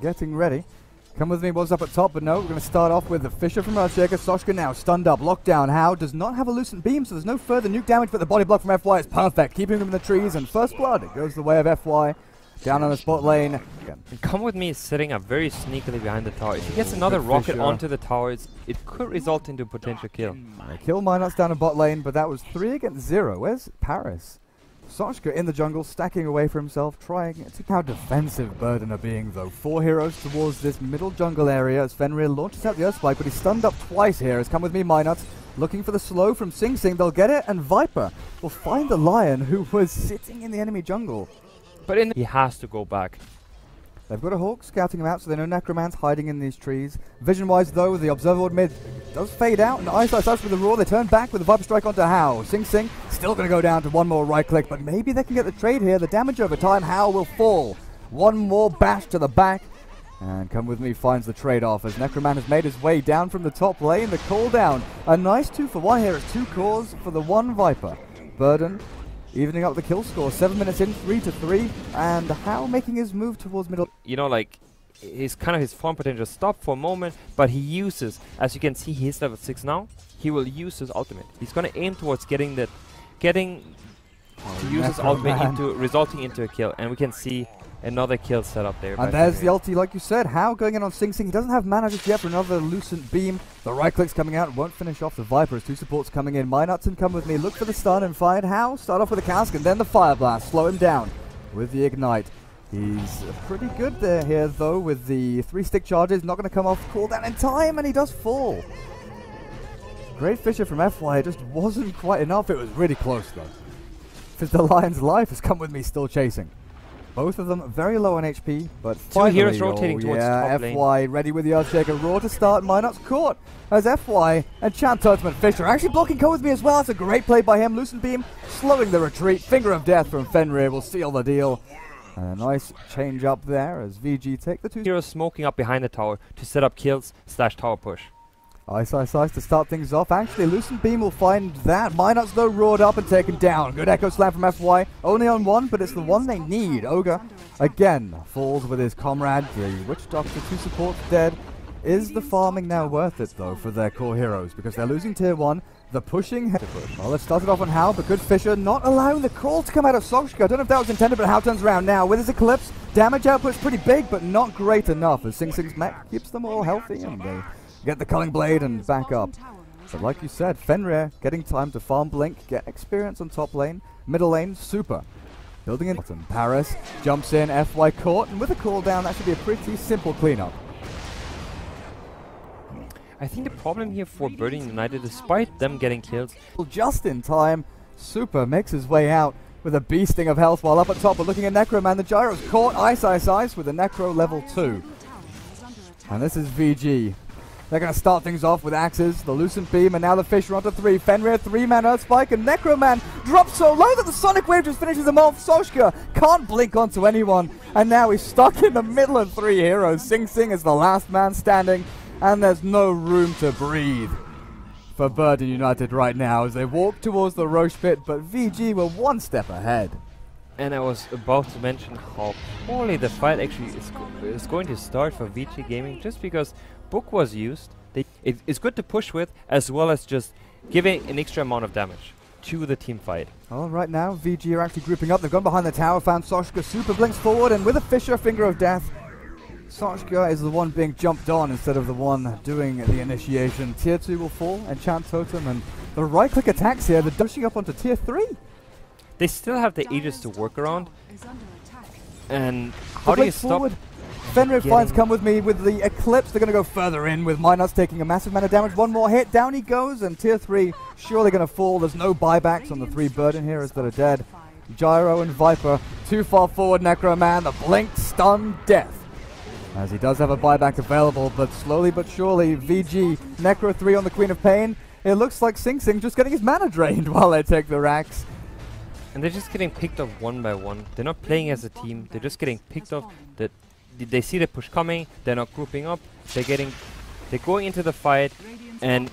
getting ready. Come with me, what's up at top, but no, we're going to start off with the Fisher from Earthshaker. Soshka now stunned up, Lockdown. How does not have a Lucent Beam, so there's no further nuke damage, but the body block from FY is perfect, keeping him in the trees, and first blood goes the way of FY, down on the spot lane. Come with me is sitting up very sneakily behind the tower. If he gets another rocket onto the tower, it could result into a potential kill. Kill Mynuts down in bot lane, but that was 3 against 0. Where's Paris? Soshka in the jungle, stacking away for himself, trying to take how defensive Burden are being, though. 4 heroes towards this middle jungle area as Fenrir launches out the Earthspike, but he's stunned up twice here. As Come With Me Mynuts looking for the slow from Sing Sing. They'll get it, and Viper will find the lion who was sitting in the enemy jungle. But he has to go back. They've got a Hawk scouting him out, so they know Necromancer hiding in these trees. Vision-wise, though, the Observer Ward mid does fade out, and Iceiceice with the Roar. They turn back with the Viper Strike onto How. Sing Sing still going to go down to one more right-click, but maybe they can get the trade here. The damage over time, How will fall. One more bash to the back, and Come With Me finds the trade-off as Necromancer has made his way down from the top lane. The call-down, a nice 2 for 1 here. It's 2 cores for the 1 Viper. Burden evening up the kill score, 7 minutes in, 3 to 3, and How making his move towards middle. You know, like, his kind of his farm potential stopped for a moment, but he uses, as you can see, he's level 6 now. He will use his ultimate. He's gonna aim towards getting that, to use his ultimate resulting into a kill, and we can see another kill set up there. And there's the ulti, like you said. How going in on Sing Sing. He doesn't have mana just yet for another Lucent Beam. The right click's coming out. Won't finish off the Viper as 2 supports coming in. Mynuts and Come With Me look for the stun and find How. Start off with a cask and then the Fire Blast. Slow him down with the Ignite. He's pretty good there here, though, with the 3 stick charges. Not going to come off call down in time, and he does fall. Great Fisher from FY. It just wasn't quite enough. It was really close, though. Because the Lion's life has Come With Me still chasing. Both of them very low on HP, but 2 heroes rotating towards top lane. FY ready with the Earthshaker. Roar to start. Mynuts caught as FY and Chant Turtman Fisher actually blocking Come With Me as well. That's a great play by him. Lucent Beam slowing the retreat. Finger of Death from Fenrir will seal the deal. And a nice change up there as VG take the 2 heroes smoking up behind the tower to set up kills / tower push. Iceiceice to start things off. Actually, Lucent Beam will find that. Mynuts, though, roared up and taken down. Good Echo Slam from FY. Only on 1, but it's the one they need. Ogre, again, falls with his comrade. The Witch Doctor, 2 supports dead. Is the farming now worth it, though, for their core heroes? Because they're losing tier 1. The pushing. Well, let's start it off on How, but good Fisher not allowing the call to come out of Soshka. I don't know if that was intended, but How turns around now with his Eclipse. Damage output's pretty big, but not great enough, as Sing Sing's mech keeps them all healthy, and they get the Culling Blade and back up. But like you said, Fenrir getting time to farm Blink, get experience on top lane, middle lane, super. Building in bottom, Paris jumps in, FY caught, and with a cooldown, that should be a pretty simple cleanup. I think the problem here for Burden United, despite them getting kills, just in time, Super makes his way out with a beasting of health while up at top, but looking at Necroman, the Gyro's caught, Iceiceice with a Necro level 2. And this is VG. They're going to start things off with axes, the Lucent Beam, and now the Fisher onto 3. Fenrir, 3-man Earthspike, and Necroman drops so low that the Sonic Wave just finishes him off. Soshka can't blink onto anyone, and now he's stuck in the middle of 3 heroes. Sing Sing is the last man standing, and there's no room to breathe for Burden United right now as they walk towards the Roche pit, but VG were 1 step ahead. And I was about to mention how poorly the fight actually is going to start for VG Gaming, just because Book was used. It's good to push with, as well as just giving an extra amount of damage to the team fight. All right, now VG are actually grouping up. They've gone behind the tower, found Soshka. Super blinks forward, and with a Fisher, Finger of Death, Soshka is the one being jumped on instead of the one doing the initiation. Tier 2 will fall, Enchant Totem, and the right-click attacks here. They're dashing up onto Tier 3. They still have the Aegis to work around. And how do you stop? Fenrir finds Come With Me with the Eclipse. They're going to go further in with Mynuts taking a massive amount of damage. 1 more hit. Down he goes, and Tier 3 surely going to fall. There's no buybacks on the 3 Burden heroes that are dead. Gyro and Viper too far forward. Necroman, the blink, stun, death. As he does have a buyback available, but slowly but surely, VG, Necro 3 on the Queen of Pain. It looks like Sing Sing just getting his mana drained while they take the racks. And they're just getting picked off 1 by 1. They're not playing as a team. They're just getting picked off. They see the push coming, they're not grouping up, they're going into the fight, and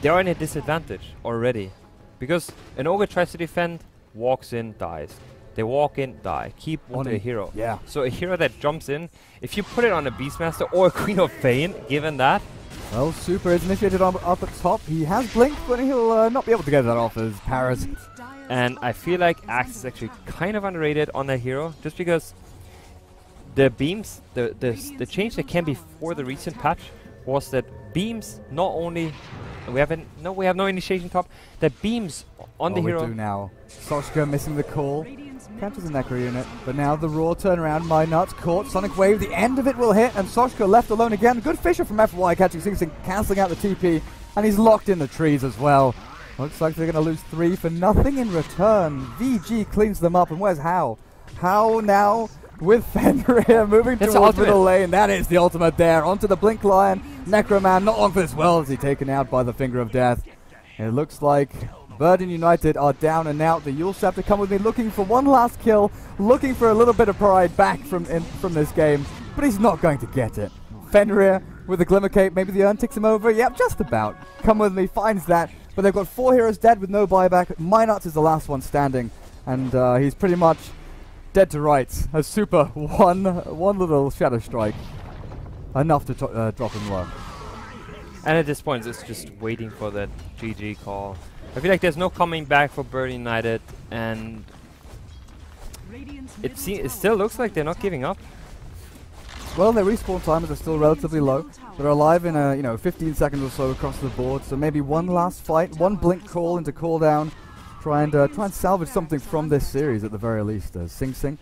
they're in a disadvantage already. Because an Ogre tries to defend, walks in, dies. They walk in, die. Keep on the hero. Yeah. So a hero that jumps in, if you put it on a Beastmaster or a Queen of Pain, given that. Well, Super is initiated up at top. He has Blink, but he'll not be able to get that off as Paris. And I feel like Axe is actually kind of underrated on that hero, just because the beams, the change that came before the recent patch was that beams not only. We have no initiation top. The beams on the hero. We do now. Soshka missing the call. Cancels the Necro unit. But now the raw turnaround. Mynuts caught. Sonic Wave. The end of it will hit. And Soshka left alone again. Good Fisher from FY catching Sing Sing, cancelling out the TP. And he's locked in the trees as well. Looks like they're going to lose 3 for nothing in return. VG cleans them up. And where's How? How now with Fenrir moving towards the middle lane. That is the ultimate there. Onto the Blink Lion. Necroman, not long for this world, as he's taken out by the Finger of Death. And it looks like Burden United are down and out. The Yul Shaper come with me, looking for one last kill, looking for a little bit of pride back from this game, but he's not going to get it. Fenrir with the Glimmer Cape, maybe the urn ticks him over. Yep, just about. Come with me, finds that, but they've got 4 heroes dead with no buyback. Mynuts is the last one standing, and he's pretty much dead to rights. A Super one little Shadow Strike. Enough to drop him low. And at this point, it's just waiting for that GG call. I feel like there's no coming back for Burden United, and it still looks like they're not giving up. Well, their respawn timers are still relatively low. They're alive in 15 seconds or so across the board. So maybe one last fight, one Blink call into cooldown, try and salvage something from this series at the very least. Sing Sing.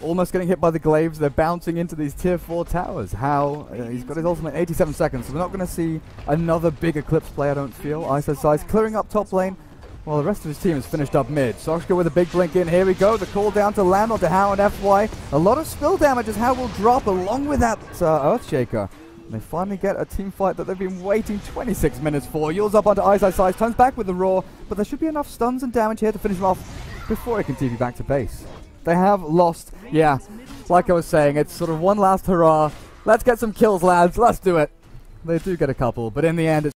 Almost getting hit by the glaives, they're bouncing into these tier 4 towers. How? He's got his ultimate 87 seconds, so we're not going to see another big Eclipse play, I don't feel. Iceiceice clearing up top lane, while the rest of his team is finished up mid. Soshka with a big Blink in, here we go, the call down to Lamb onto How and FY. A lot of spill damage as How will drop along with that Earthshaker. And they finally get a team fight that they've been waiting 26 minutes for. Yul's up onto Iceiceice, turns back with the Roar, but there should be enough stuns and damage here to finish him off before he can TP back to base. They have lost, yeah, like I was saying, it's sort of one last hurrah. Let's get some kills, lads, let's do it. They do get a couple, but in the end, it's